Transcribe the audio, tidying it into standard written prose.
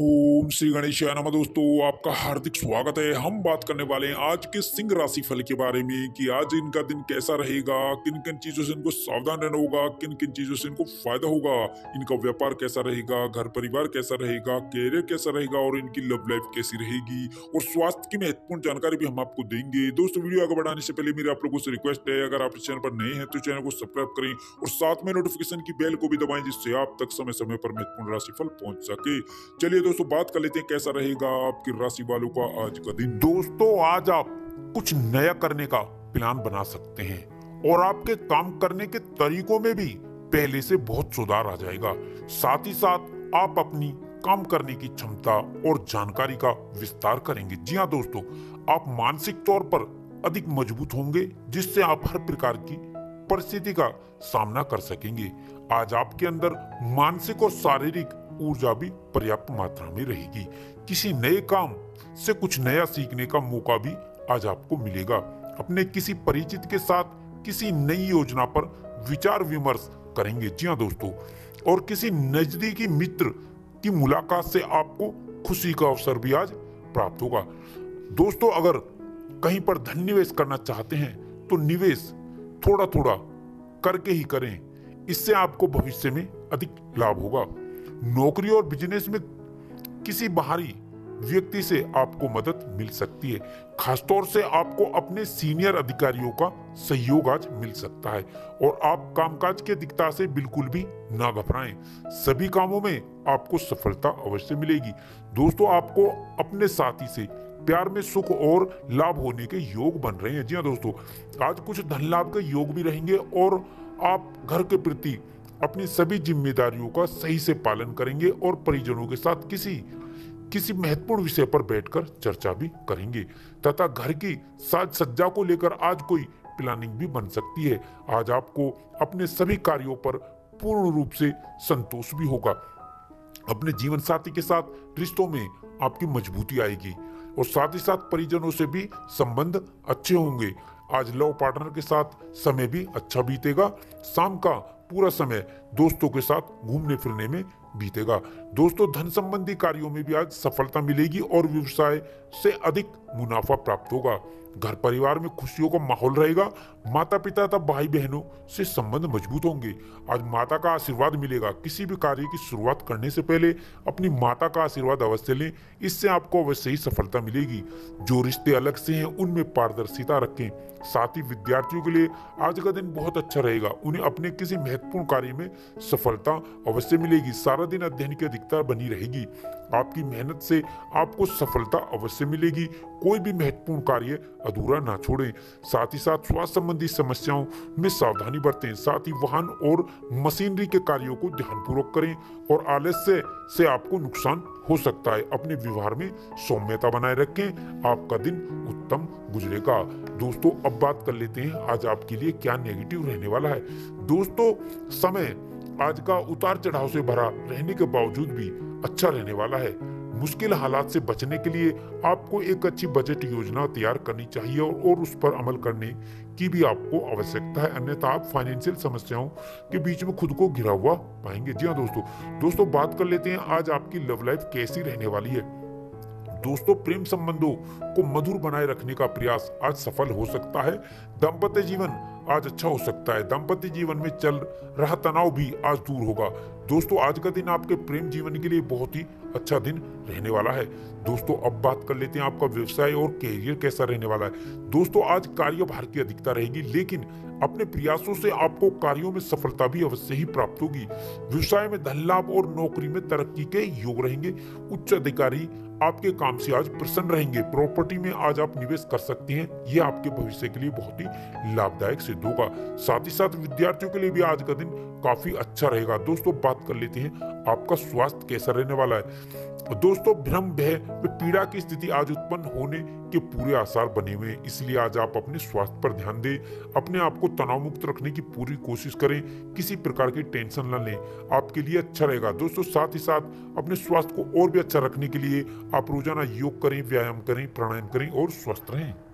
ओम श्री गणेशाय नमः। दोस्तों आपका हार्दिक स्वागत है। हम बात करने वाले हैं आज के सिंह राशिफल के बारे में कि आज इनका दिन कैसा रहेगा, किन किन चीजों से इनको सावधान रहना होगा, किन किन चीजों से इनको फायदा होगा, इनका व्यापार कैसा रहेगा, घर परिवार कैसा रहेगा, कैरियर कैसा रहेगा और इनकी लव लाइफ कैसी रहेगी और स्वास्थ्य की महत्वपूर्ण जानकारी भी हम आपको देंगे। दोस्तों वीडियो आगे बढ़ाने से पहले मेरी आप लोगों से रिक्वेस्ट है, अगर आप इस चैनल पर नए हैं तो चैनल को सब्सक्राइब करें और साथ में नोटिफिकेशन की बेल को भी दबाएं जिससे आप तक समय समय पर महत्वपूर्ण राशिफल पहुंच सके। चलिए दोस्तों बात कर लेते हैं कैसा रहेगा आपकी राशि वालों का आज का दिन। दोस्तों आज आप कुछ नया करने का प्लान बना सकते हैं और आपके काम करने के तरीकों में भी पहले से बहुत सुधार आ जाएगा। साथ ही साथ आप अपनी काम करने की क्षमता और जानकारी का विस्तार करेंगे। जी हाँ दोस्तों, आप मानसिक तौर पर अधिक मजबूत होंगे जिससे आप हर प्रकार की परिस्थिति का सामना कर सकेंगे। आज आपके अंदर मानसिक और शारीरिक ऊर्जा भी पर्याप्त मात्रा में रहेगी। किसी नए काम से कुछ नया सीखने का मौका भी आज आपको मिलेगा। अपने किसी परिचित के साथ किसी नई योजना पर विचार विमर्श करेंगे। जी हाँ दोस्तों, और किसी नजदीकी मित्र की मुलाकात से आपको खुशी का अवसर भी आज प्राप्त होगा। दोस्तों अगर कहीं पर धन निवेश करना चाहते हैं तो निवेश थोड़ा थोड़ा करके ही करें, इससे आपको भविष्य में अधिक लाभ होगा। नौकरी और बिजनेस में किसी बाहरी व्यक्ति से आपको मदद मिल सकती है। खासतौर से आपको अपने सीनियर अधिकारियों का सहयोग आज मिल सकता है और आप कामकाज के दिक्कतों से बिल्कुल भी ना घबराएं। सभी कामों में आपको सफलता अवश्य मिलेगी। दोस्तों आपको अपने साथी से प्यार में सुख और लाभ होने के योग बन रहे हैं। जी हाँ दोस्तों, आज कुछ धन लाभ के योग भी रहेंगे और आप घर के प्रति अपनी सभी जिम्मेदारियों का सही से पालन करेंगे और परिजनों के साथ किसी महत्वपूर्ण विषय पर बैठकर चर्चा भी करेंगे तथा घर की साज सज्जा को लेकर आज कोई प्लानिंग भी बन सकती है। आज आपको अपने सभी कार्यों पर पूर्ण रूप से संतोष भी होगा। अपने जीवन साथी के साथ रिश्तों में आपकी मजबूती आएगी और साथ ही साथ परिजनों से भी संबंध अच्छे होंगे। आज लव पार्टनर के साथ समय भी अच्छा बीतेगा। शाम का पूरा समय दोस्तों के साथ घूमने फिरने में बीतेगा। दोस्तों धन संबंधी कार्यों में भी आज सफलता मिलेगी और व्यवसाय से अधिक मुनाफा प्राप्त होगा। घर परिवार में खुशियों का माहौल रहेगा। माता पिता तथा भाई बहनों से संबंध मजबूत होंगे। आज माता का आशीर्वाद मिलेगा। किसी भी कार्य की शुरुआत करने से पहले अपनी माता का आशीर्वाद अवश्य लें, इससे आपको अवश्य ही सफलता मिलेगी। जो रिश्ते अलग से हैं उनमें पारदर्शिता रखें। साथ ही विद्यार्थियों के लिए आज का दिन बहुत अच्छा रहेगा। उन्हें अपने किसी महत्वपूर्ण कार्य में सफलता अवश्य मिलेगी। सारा दिन अध्ययन की अधिकता बनी रहेगी। आपकी मेहनत से आपको सफलता अवश्य मिलेगी। कोई भी महत्वपूर्ण कार्य अधूरा ना छोड़ें। साथ ही साथ स्वास्थ्य संबंधी समस्याओं में सावधानी बरतें। साथ ही वाहन और मशीनरी के कार्यों को ध्यानपूर्वक करें और आलस्य से आपको नुकसान हो सकता है। अपने व्यवहार में सौम्यता बनाए रखें। आपका दिन उत्तम गुजरेगा। दोस्तों अब बात कर लेते हैं आज आपके लिए क्या नेगेटिव रहने वाला है। दोस्तों समय आज का उतार चढ़ाव से भरा रहने के बावजूद भी अच्छा रहने वाला है। मुश्किल हालात से बचने के लिए आपको एक अच्छी बजट योजना तैयार करनी चाहिए और उस पर अमल करने की भी आपको आवश्यकता है, अन्यथा आप फाइनेंशियल समस्याओं के बीच में खुद को घिरा हुआ पाएंगे। जी हाँ दोस्तों, बात कर लेते हैं आज आपकी लव लाइफ कैसी रहने वाली है। दोस्तों प्रेम संबंधों को मधुर बनाए रखने का प्रयास आज सफल हो सकता है। दाम्पत्य जीवन आज अच्छा हो सकता है। दाम्पत्य जीवन में चल रहा तनाव भी आज दूर होगा। दोस्तों आज का दिन आपके प्रेम जीवन के लिए बहुत ही अच्छा दिन रहने वाला है। दोस्तों अब बात कर लेते हैं आपका व्यवसाय और कैरियर कैसा रहने वाला है। दोस्तों आज कार्यभार की अधिकता रहेगी, लेकिन अपने प्रयासों से आपको कार्यों में सफलता भी अवश्य ही प्राप्त होगी। व्यवसाय में धन लाभ और नौकरी में तरक्की के योग रहेंगे। उच्च अधिकारी आपके काम से आज प्रसन्न रहेंगे। प्रॉपर्टी में आज आप निवेश कर सकते हैं, यह आपके भविष्य के लिए बहुत ही लाभदायक सिद्ध होगा। साथ ही साथ विद्यार्थियों के लिए भी आज का दिन काफी अच्छा रहेगा। दोस्तों बात कर लेते हैं आपका स्वास्थ्य कैसा रहने वाला है। दोस्तों भ्रम भय पीड़ा की स्थिति आज उत्पन्न होने के पूरे आसार बने हुए हैं, इसलिए आज आप अपने स्वास्थ्य पर ध्यान दें। अपने आप को तनाव मुक्त रखने की पूरी कोशिश करें, किसी प्रकार की टेंशन ना लें, आपके लिए अच्छा रहेगा। दोस्तों साथ ही साथ अपने स्वास्थ्य को और भी अच्छा रखने के लिए आप रोजाना योग करें, व्यायाम करें, प्राणायाम करें और स्वस्थ रहें।